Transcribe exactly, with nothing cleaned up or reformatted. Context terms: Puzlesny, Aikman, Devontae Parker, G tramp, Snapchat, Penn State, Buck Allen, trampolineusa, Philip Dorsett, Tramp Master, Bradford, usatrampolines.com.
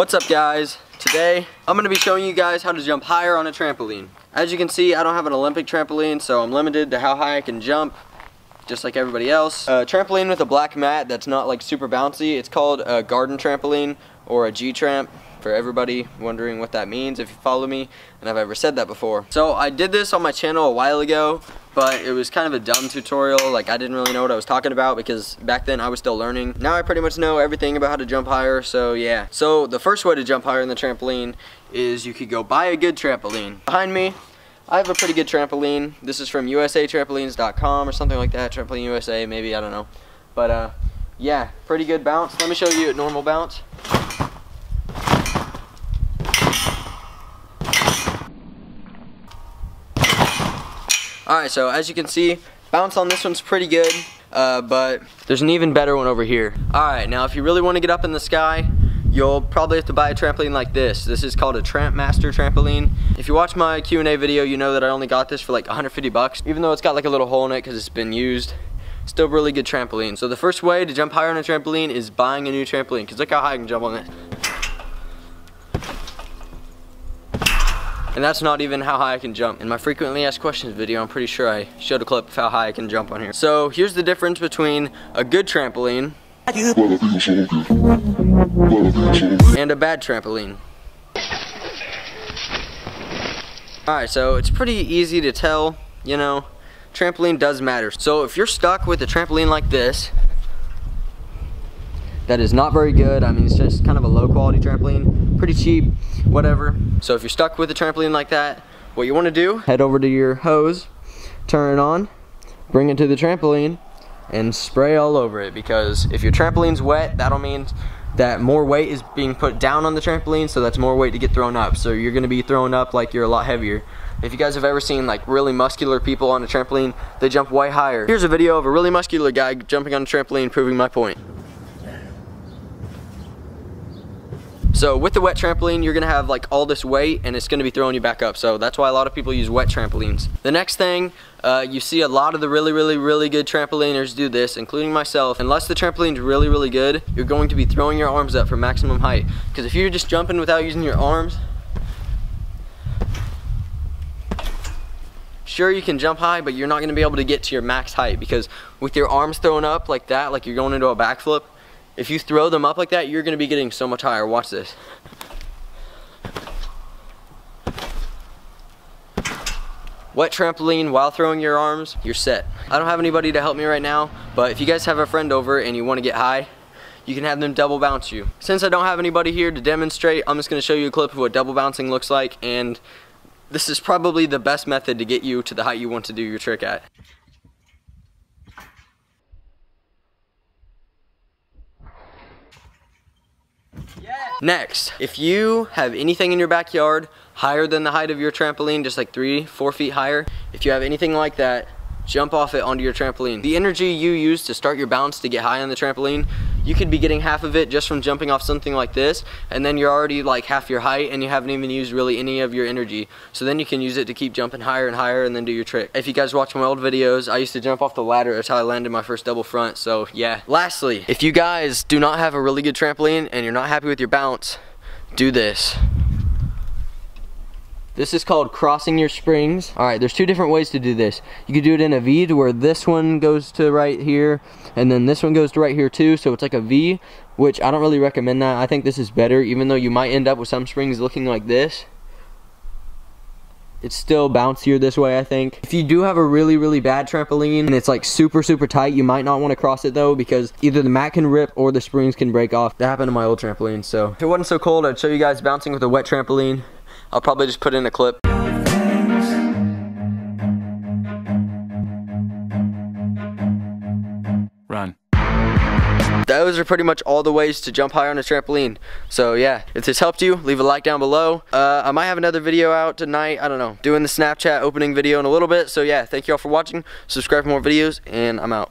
What's up, guys? Today I'm going to be showing you guys how to jump higher on a trampoline. As you can see, I don't have an Olympic trampoline, so I'm limited to how high I can jump, just like everybody else. A trampoline with a black mat that's not like super bouncy, it's called a garden trampoline or a G tramp, for everybody wondering what that means if you follow me and I've ever said that before. So I did this on my channel a while ago, but it was kind of a dumb tutorial. Like, I didn't really know what I was talking about because back then I was still learning. Now I pretty much know everything about how to jump higher, so yeah. So the first way to jump higher in the trampoline is you could go buy a good trampoline. Behind me, I have a pretty good trampoline. This is from U S A trampolines dot com or something like that. Trampoline U S A, maybe, I don't know. But uh, yeah, pretty good bounce. Let me show you a normal bounce. Alright, so as you can see, bounce on this one's pretty good, uh, but there's an even better one over here. Alright, now if you really want to get up in the sky, you'll probably have to buy a trampoline like this. This is called a Tramp Master trampoline. If you watch my Q and A video, you know that I only got this for like a hundred fifty bucks, even though it's got like a little hole in it because it's been used. Still really good trampoline. So the first way to jump higher on a trampoline is buying a new trampoline, because look how high I can jump on it. And that's not even how high I can jump. In my frequently asked questions video, I'm pretty sure I showed a clip of how high I can jump on here. So here's the difference between a good trampoline and a bad trampoline. Alright, so it's pretty easy to tell, you know, trampoline does matter. So if you're stuck with a trampoline like this, that is not very good. I mean, it's just kind of a low quality trampoline, pretty cheap, whatever. So if you're stuck with a trampoline like that, what you want to do, head over to your hose, turn it on, bring it to the trampoline, and spray all over it, because if your trampoline's wet, that'll mean that more weight is being put down on the trampoline, so that's more weight to get thrown up. So you're gonna be thrown up like you're a lot heavier. If you guys have ever seen like really muscular people on a trampoline, they jump way higher. Here's a video of a really muscular guy jumping on a trampoline proving my point. So with the wet trampoline, you're gonna have like all this weight and it's gonna be throwing you back up. So that's why a lot of people use wet trampolines. The next thing, uh, you see a lot of the really, really, really good trampoliners do this, including myself. Unless the trampoline's really, really good, you're going to be throwing your arms up for maximum height. Because if you're just jumping without using your arms, sure, you can jump high, but you're not gonna be able to get to your max height, because with your arms thrown up like that, like you're going into a backflip, if you throw them up like that, you're gonna be getting so much higher. Watch this. Wet trampoline while throwing your arms, you're set. I don't have anybody to help me right now, but if you guys have a friend over and you wanna get high, you can have them double bounce you. Since I don't have anybody here to demonstrate, I'm just gonna show you a clip of what double bouncing looks like, and this is probably the best method to get you to the height you want to do your trick at. Next, if you have anything in your backyard higher than the height of your trampoline, just like three, four feet higher, if you have anything like that, jump off it onto your trampoline. The energy you use to start your bounce to get high on the trampoline, you could be getting half of it just from jumping off something like this, and then you're already like half your height and you haven't even used really any of your energy. So then you can use it to keep jumping higher and higher and then do your trick. If you guys watch my old videos, I used to jump off the ladder. That's how I landed my first double front, so yeah. Lastly, if you guys do not have a really good trampoline and you're not happy with your bounce, do this. This is called crossing your springs. All right, there's two different ways to do this. You could do it in a V, to where this one goes to right here, and then this one goes to right here too, so it's like a V, which I don't really recommend that. I think this is better, even though you might end up with some springs looking like this. It's still bouncier this way, I think. If you do have a really, really bad trampoline and it's like super, super tight, you might not want to cross it though, because either the mat can rip or the springs can break off. That happened to my old trampoline, so. If it wasn't so cold, I'd show you guys bouncing with a wet trampoline. I'll probably just put in a clip. Run. Those are pretty much all the ways to jump high on a trampoline. So yeah, if this helped you, leave a like down below. Uh, I might have another video out tonight, I don't know. Doing the Snapchat opening video in a little bit. So yeah, thank you all for watching. Subscribe for more videos, and I'm out.